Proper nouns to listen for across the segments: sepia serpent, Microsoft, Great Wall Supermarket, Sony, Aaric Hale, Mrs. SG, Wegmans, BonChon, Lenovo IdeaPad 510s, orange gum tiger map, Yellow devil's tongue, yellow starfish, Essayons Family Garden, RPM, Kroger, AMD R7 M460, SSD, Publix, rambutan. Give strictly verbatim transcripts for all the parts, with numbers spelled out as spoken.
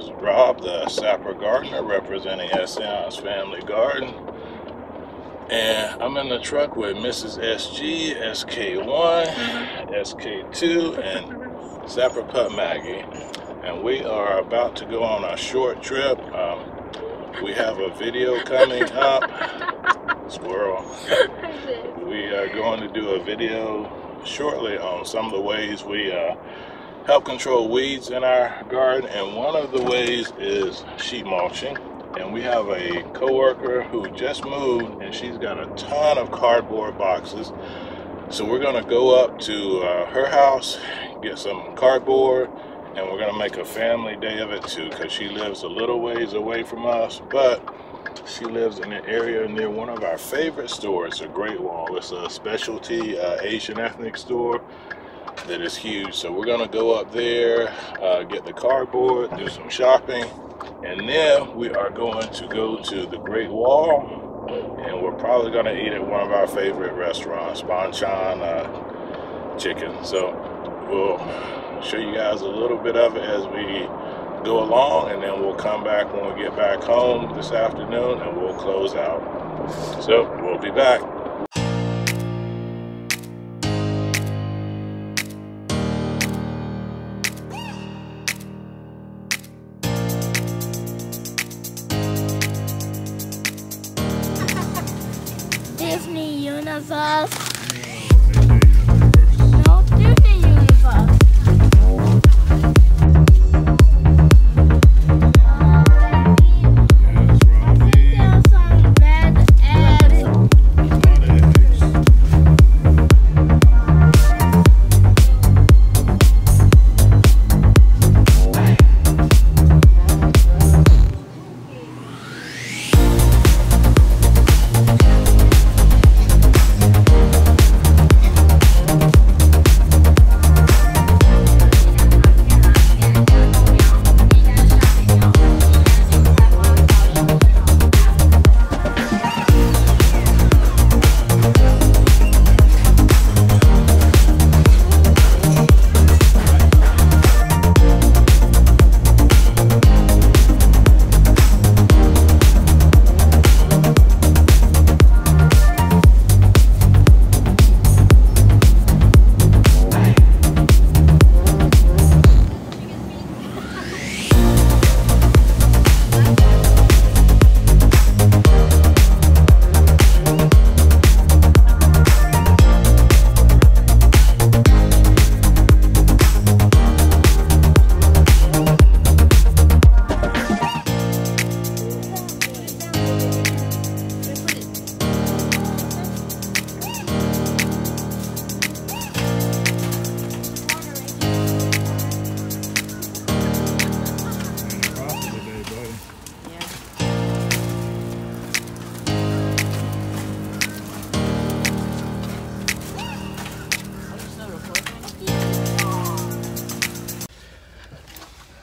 is Rob, the sapper gardener, representing Essayons Family Garden. And I'm in the truck with Missus S G, S K one, S K two, and Sapper Pup Maggie. And we are about to go on a short trip. Um, we have a video coming up. Squirrel. We are going to do a video shortly on some of the ways we uh, help control weeds in our garden. And one of the ways is sheet mulching. And we have a coworker who just moved, and she's got a ton of cardboard boxes. So we're gonna go up to uh, her house, get some cardboard, and we're gonna make a family day of it too, because she lives a little ways away from us, but she lives in an area near one of our favorite stores, the Great Wall. It's a specialty uh, Asian ethnic store that is huge. So we're gonna go up there, uh, get the cardboard, do some shopping, and then we are going to go to the Great Wall, and we're probably gonna eat at one of our favorite restaurants, BonChon uh, Chicken. So we'll show you guys a little bit of it as we go along, and then we'll come back when we get back home this afternoon and we'll close out. So we'll be back. Disney Universe.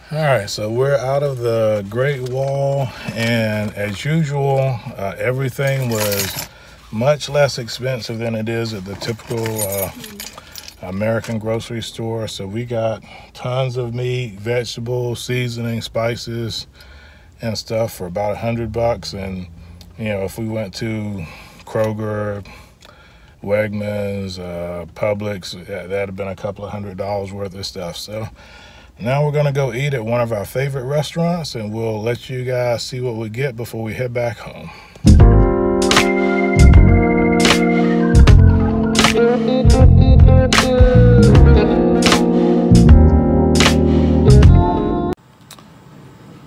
Alright, so we're out of the Great Wall, and as usual, uh, everything was much less expensive than it is at the typical uh, American grocery store. So we got tons of meat, vegetables, seasoning, spices, and stuff for about a hundred bucks. And, you know, if we went to Kroger, Wegmans, uh, Publix, that'd have been a couple of hundred dollars worth of stuff. So now we're gonna go eat at one of our favorite restaurants, and we'll let you guys see what we get before we head back home.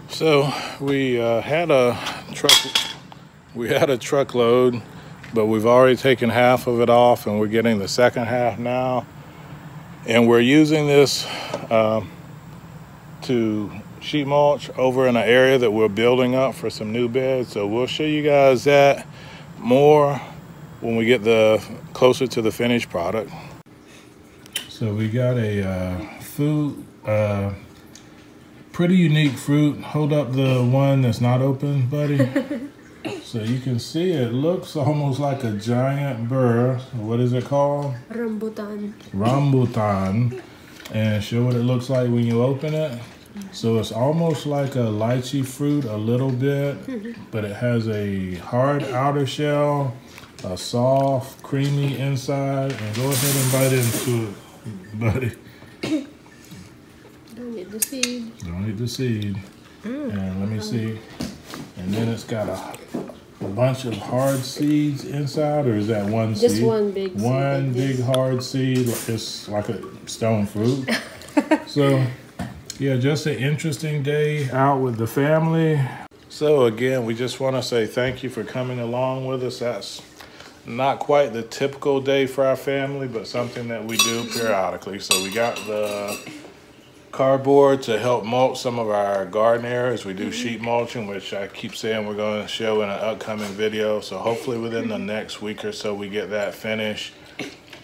So we uh, had a truck, we had a truckload, but we've already taken half of it off, and we're getting the second half now. And we're using this Uh, to sheet mulch over in an area that we're building up for some new beds. So we'll show you guys that more when we get the closer to the finished product. So we got a uh, food, uh, pretty unique fruit. Hold up the one that's not open, buddy. So you can see it looks almost like a giant burr. What is it called? Rambutan. Rambutan. And show what it looks like when you open it. So it's almost like a lychee fruit a little bit, but it has a hard outer shell, a soft, creamy inside. And go ahead and bite into it, buddy. Don't eat the seed. Don't eat the seed. Mm. And let me see. And then it's got a, a bunch of hard seeds inside, or is that one seed? Just one big seed. One big hard seed. It's like a stone fruit. So, yeah, just an interesting day out with the family. So, again, we just want to say thank you for coming along with us. That's not quite the typical day for our family, but something that we do periodically. So we got the cardboard to help mulch some of our garden areas. We do mm-hmm. sheet mulching, which I keep saying we're going to show in an upcoming video. So hopefully within the next week or so we get that finished.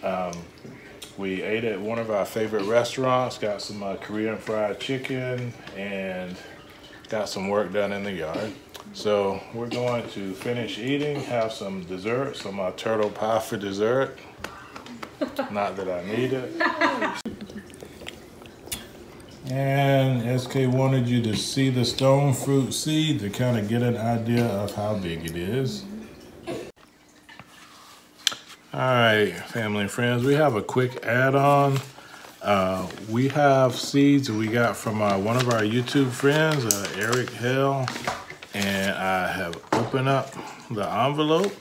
Um, we ate at one of our favorite restaurants, got some uh, Korean fried chicken, and got some work done in the yard. So we're going to finish eating, have some dessert, some uh, turtle pie for dessert. Not that I need it. And S K wanted you to see the stone fruit seed to kind of get an idea of how big it is. All right, family and friends, we have a quick add-on. Uh, we have seeds we got from uh, one of our YouTube friends, uh, Aaric Hale, and I have opened up the envelope.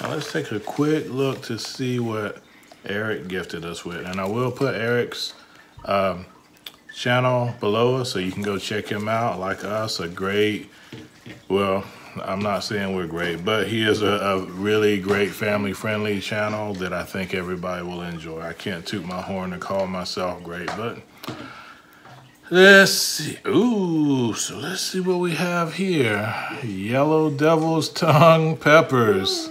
Now let's take a quick look to see what Aaric gifted us with. And I will put Aaric's um, channel below us so you can go check him out. Like us, a great, well, I'm not saying we're great, but he is a, a really great family friendly channel that I think everybody will enjoy. I can't toot my horn and call myself great, but let's see. Ooh, so let's see what we have here. Yellow devil's tongue peppers.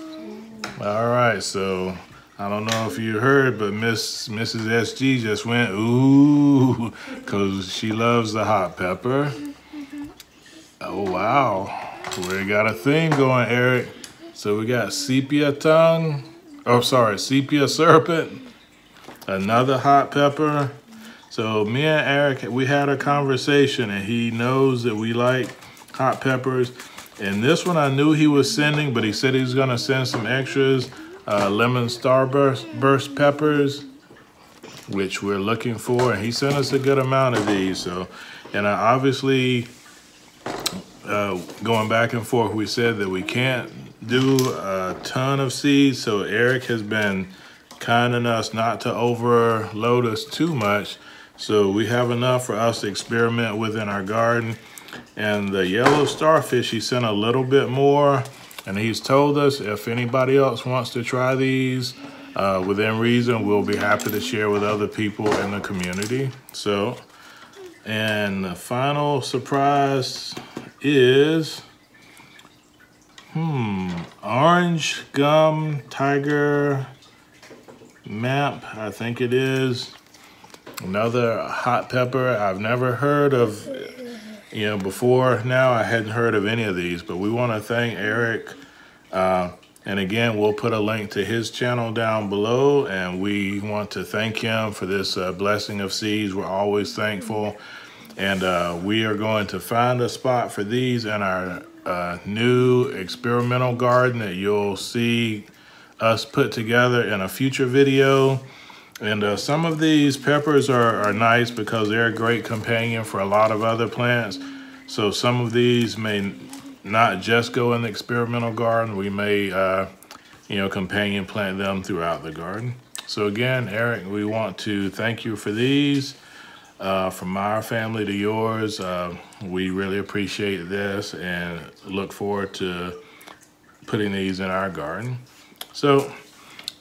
All right, so I don't know if you heard, but Miss Missus S G just went, ooh, because she loves the hot pepper. Oh, wow. We got a thing going, Aaric. So we got sepia tongue. Oh, sorry, sepia serpent. Another hot pepper. So me and Aaric, we had a conversation, and he knows that we like hot peppers. And this one I knew he was sending, but he said he was going to send some extras. Uh, lemon starburst burst peppers, which we're looking for, and he sent us a good amount of these. So, and I obviously, uh, going back and forth, we said that we can't do a ton of seeds, so Aaric has been kind enough not to overload us too much, so we have enough for us to experiment with in our garden. And the yellow starfish, he sent a little bit more. And he's told us if anybody else wants to try these, uh, within reason, we'll be happy to share with other people in the community. So, and the final surprise is, hmm, orange gum tiger map, I think it is. Another hot pepper. I've never heard of, you know, before now I hadn't heard of any of these, but we want to thank Aaric. Uh, and again, we'll put a link to his channel down below, and we want to thank him for this uh, blessing of seeds. We're always thankful. And uh, we are going to find a spot for these in our uh, new experimental garden that you'll see us put together in a future video. And uh, some of these peppers are, are nice because they're a great companion for a lot of other plants. So some of these may not just go in the experimental garden. We may, uh, you know, companion plant them throughout the garden. So again, Aaric, we want to thank you for these. Uh, from our family to yours, uh, we really appreciate this and look forward to putting these in our garden. So,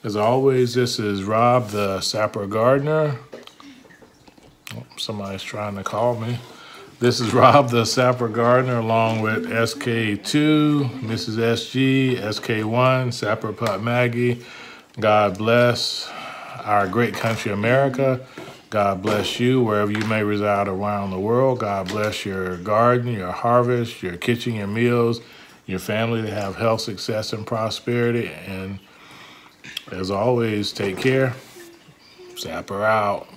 as always, this is Rob, the Sapper Gardener. Oh, somebody's trying to call me. This is Rob, the Sapper Gardener, along with S K two, Missus S G, S K one, Sapper Putt Maggie. God bless our great country, America. God bless you wherever you may reside around the world. God bless your garden, your harvest, your kitchen, your meals, your family to have health, success, and prosperity. And as always, take care. Sapper out.